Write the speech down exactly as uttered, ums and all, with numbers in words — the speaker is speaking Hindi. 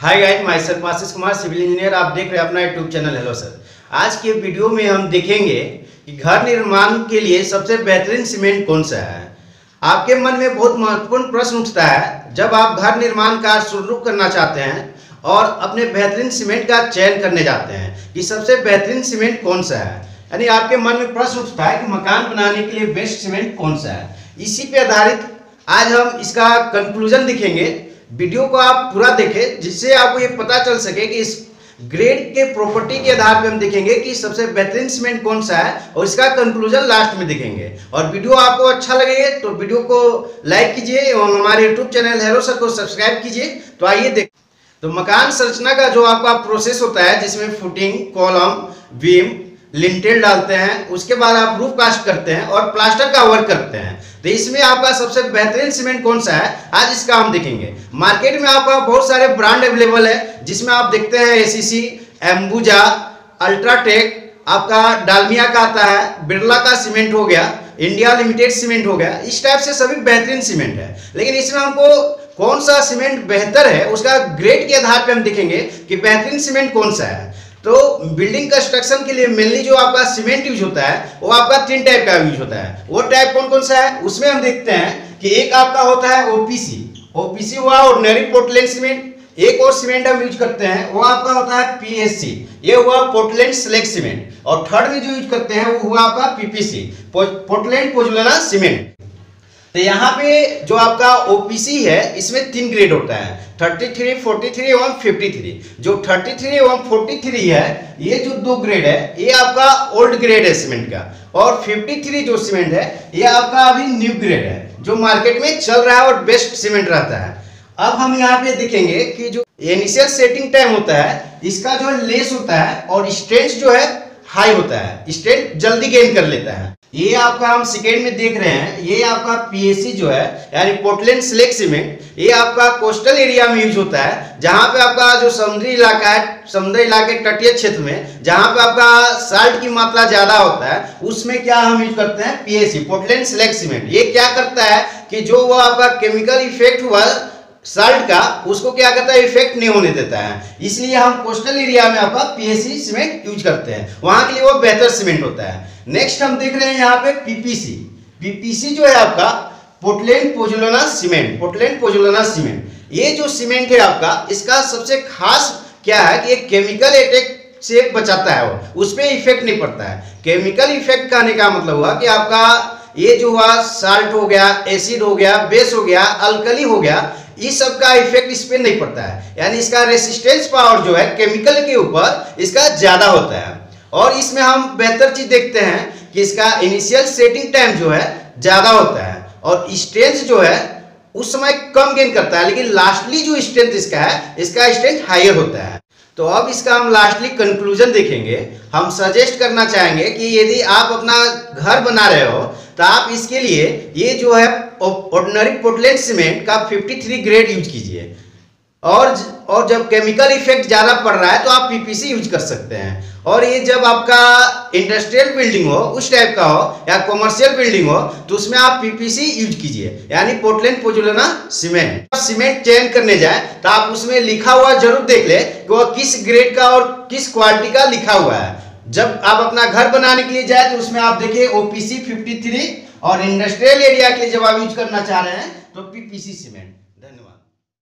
हाय guys, myself Ashish Kumar, civil engineer. आप देख रहे हैं अपना यूट्यूब चैनल हेलो सर। आज के वीडियो में हम देखेंगे कि घर निर्माण के लिए सबसे बेहतरीन सीमेंट कौन सा है। आपके मन में बहुत महत्वपूर्ण प्रश्न उठता है जब आप घर निर्माण कार्य शुरू करना चाहते हैं और अपने बेहतरीन सीमेंट का चयन करने जाते हैं कि सबसे बेहतरीन सीमेंट कौन सा है। यानी आपके मन में प्रश्न उठता है कि मकान बनाने के लिए बेस्ट सीमेंट कौन सा है। इसी पे आधारित आज हम इसका कंक्लूजन दिखेंगे। वीडियो को आप पूरा देखें जिससे आपको ये पता चल सके कि इस ग्रेड के प्रॉपर्टी के आधार पर हम देखेंगे कि सबसे बेहतरीन सीमेंट कौन सा है और इसका कंक्लूजन लास्ट में देखेंगे। और वीडियो आपको अच्छा लगेगा तो वीडियो को लाइक कीजिए और हमारे यूट्यूब चैनल हेलो सर को सब्सक्राइब कीजिए। तो आइए देख, तो मकान संरचना का जो आपका प्रोसेस होता है जिसमें फुटिंग, कॉलम, बीम, लिंटेल डालते हैं, उसके बाद आप रूफ कास्ट करते हैं और प्लास्टर का वर्क करते हैं। तो इसमें आपका सबसे बेहतरीन सीमेंट कौन सा है, आज इसका हम देखेंगे। मार्केट में आपका बहुत सारे ब्रांड अवेलेबल है जिसमें आप देखते हैं ए सी सी, एम्बुजा, अल्ट्राटेक, आपका डालमिया का आता है, बिरला का सीमेंट हो गया, इंडिया लिमिटेड सीमेंट हो गया। इस टाइप से सभी बेहतरीन सीमेंट है, लेकिन इसमें हमको कौन सा सीमेंट बेहतर है उसका ग्रेड के आधार पर हम देखेंगे कि बेहतरीन सीमेंट कौन सा है। तो बिल्डिंग कंस्ट्रक्शन के लिए मेनली जो आपका सीमेंट यूज होता है वो आपका तीन टाइप का यूज होता है। वो टाइप कौन कौन सा है उसमें हम देखते हैं कि एक आपका होता है O P C. O P C हुआ ऑर्डिनरी पोर्टलैंड सीमेंट। एक और सीमेंट हम यूज करते हैं वो आपका होता है पी एस सी, ये हुआ पोर्टलैंड सिलेक्ट सीमेंट। और थर्ड में जो यूज करते हैं वो हुआ आपका P P C, Portland pozzolana cement. तो यहाँ पे जो आपका ओ पी सी है इसमें तीन ग्रेड होता है, तैंतीस, तैंतालीस एवं तिरेपन। जो तैंतीस एवं तैंतालीस है ये जो दो ग्रेड है ये आपका ओल्ड ग्रेड है सीमेंट का, और तिरेपन जो सीमेंट है ये आपका अभी न्यू ग्रेड है जो मार्केट में चल रहा है और बेस्ट सीमेंट रहता है। अब हम यहाँ पे देखेंगे कि जो इनिशियल सेटिंग टाइम होता है इसका जो लेस होता है और स्ट्रेंथ जो है हाई होता है, स्ट्रेंथ जल्दी गेन कर लेता है। ये आपका हम सेकेंड में देख रहे हैं, ये आपका पी एस सी जो है यानी पोर्टलैंड सिलेक्ट सीमेंट, ये आपका कोस्टल एरिया में यूज होता है जहाँ पे आपका जो समुद्री इलाका है, समुद्री इलाके तटीय क्षेत्र में जहाँ पे आपका साल्ट की मात्रा ज्यादा होता है उसमें क्या हम यूज करते हैं P S C, Portland select cement. ये क्या करता है कि जो वो आपका केमिकल इफेक्ट हुआ साल्ट का उसको क्या करता है, इफेक्ट नहीं होने देता है। इसलिए हम कोस्टल एरिया में आपका P S C cement use करते हैं, वहाँ के लिए वो बेहतर सीमेंट होता है। नेक्स्ट हम देख रहे हैं यहाँ पे P P C. P P C जो है आपका Portland pozzolana cement, Portland pozzolana cement. ये जो सीमेंट है आपका इसका सबसे खास क्या है कि ये केमिकल अटैक से बचाता है, वो उस पर इफेक्ट नहीं पड़ता है। केमिकल इफेक्ट कहने का मतलब हुआ कि आपका ये जो हुआ साल्ट हो गया, एसिड हो गया, बेस हो गया, अल्कली हो गया, इस सब का इफेक्ट इस पे नहीं पड़ता है। यानी इसका रेसिस्टेंस पावर जो है केमिकल के ऊपर इसका ज्यादा होता है। और इसमें हम बेहतर चीज देखते हैं कि इसका इनिशियल सेटिंग टाइम जो है ज्यादा होता है और स्ट्रेंथ जो है उस समय कम गेन करता है, लेकिन लास्टली जो स्ट्रेंथ इसका है इसका स्ट्रेंथ हायर होता है। तो अब इसका हम लास्टली कंक्लूजन देखेंगे। हम सजेस्ट करना चाहेंगे कि यदि आप अपना घर बना रहे हो तो आप इसके लिए ये जो है ऑर्डिनरी पोर्टलैंड सीमेंट का तिरेपन ग्रेड यूज कीजिए, और और जब केमिकल इफेक्ट ज़्यादा पड़ रहा है तो आप पी पी सी यूज कर सकते हैं। और ये जब आपका इंडस्ट्रियल बिल्डिंग हो उस टाइप का हो या कॉमर्शियल बिल्डिंग हो तो उसमें आप पी पी सी यूज कीजिए, यानी पोर्टलैंड पोज़ोलाना सीमेंट। आप सीमेंट चयन करने जाए तो आप उसमें लिखा हुआ जरूर देख ले कि वह किस ग्रेड का और किस क्वालिटी का लिखा हुआ है। जब आप अपना घर बनाने के लिए जाए तो उसमें आप देखिए ओ पी सी तिरेपन, और इंडस्ट्रियल एरिया के लिए जब आप यूज करना चाह रहे हैं तो पी पी सी सीमेंट।